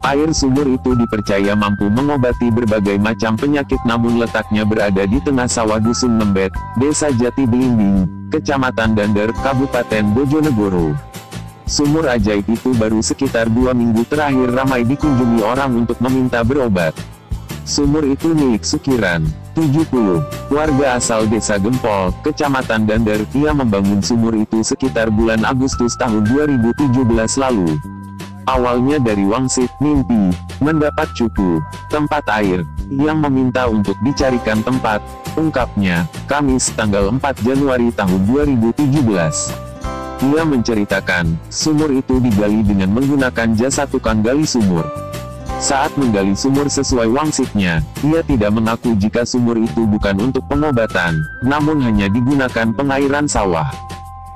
Air sumur itu dipercaya mampu mengobati berbagai macam penyakit, namun letaknya berada di tengah sawah Dusun Ngembet, Desa Jati Blimbing, Kecamatan Dander, Kabupaten Bojonegoro. Sumur ajaib itu baru sekitar 2 minggu terakhir ramai dikunjungi orang untuk meminta berobat. Sumur itu milik Sukiran, 70, warga asal Desa Gempol, Kecamatan Dander. Ia membangun sumur itu sekitar bulan Agustus tahun 2017 lalu. Awalnya dari wangsit, mimpi mendapat cupu tempat air, yang meminta untuk dicarikan tempat, ungkapnya, Kamis tanggal 4 Januari tahun 2017. Ia menceritakan, sumur itu digali dengan menggunakan jasa tukang gali sumur. Saat menggali sumur sesuai wangsitnya, ia tidak mengaku jika sumur itu bukan untuk pengobatan, namun hanya digunakan pengairan sawah.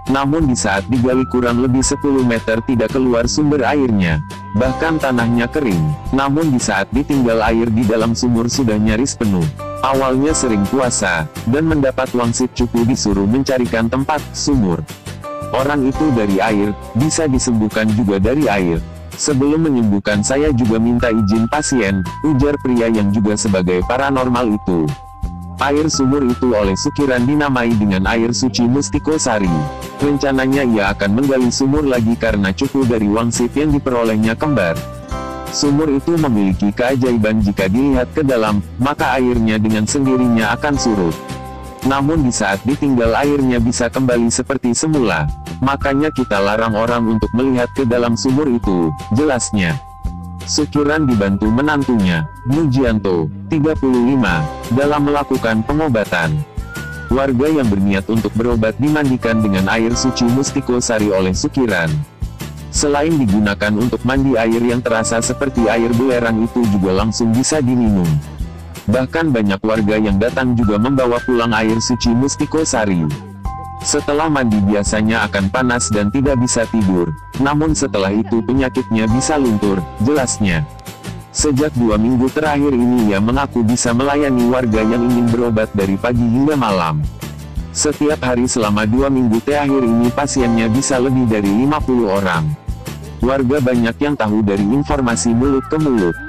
Namun di saat digali kurang lebih 10 meter tidak keluar sumber airnya, bahkan tanahnya kering. Namun di saat ditinggal air di dalam sumur sudah nyaris penuh. Awalnya sering puasa, dan mendapat wangsit cupu disuruh mencarikan tempat sumur. Orang itu dari air, bisa disembuhkan juga dari air. Sebelum menyembuhkan saya juga minta izin pasien, ujar pria yang juga sebagai paranormal itu. Air sumur itu oleh Sukiran dinamai dengan Air Suci Mustiko Sari. Rencananya ia akan menggali sumur lagi karena cupu dari wangsit yang diperolehnya kembar. Sumur itu memiliki keajaiban, jika dilihat ke dalam, maka airnya dengan sendirinya akan surut. Namun di saat ditinggal airnya bisa kembali seperti semula. Makanya kita larang orang untuk melihat ke dalam sumur itu, jelasnya. Sukiran dibantu menantunya, Mujianto, 35, dalam melakukan pengobatan. Warga yang berniat untuk berobat dimandikan dengan Air Suci Mustiko Sari oleh Sukiran. Selain digunakan untuk mandi, air yang terasa seperti air belerang itu juga langsung bisa diminum. Bahkan banyak warga yang datang juga membawa pulang Air Suci Mustiko Sari. Setelah mandi biasanya akan panas dan tidak bisa tidur, namun setelah itu penyakitnya bisa luntur, jelasnya. Sejak 2 minggu terakhir ini ia mengaku bisa melayani warga yang ingin berobat dari pagi hingga malam. Setiap hari selama 2 minggu terakhir ini pasiennya bisa lebih dari 50 orang. Warga banyak yang tahu dari informasi mulut ke mulut.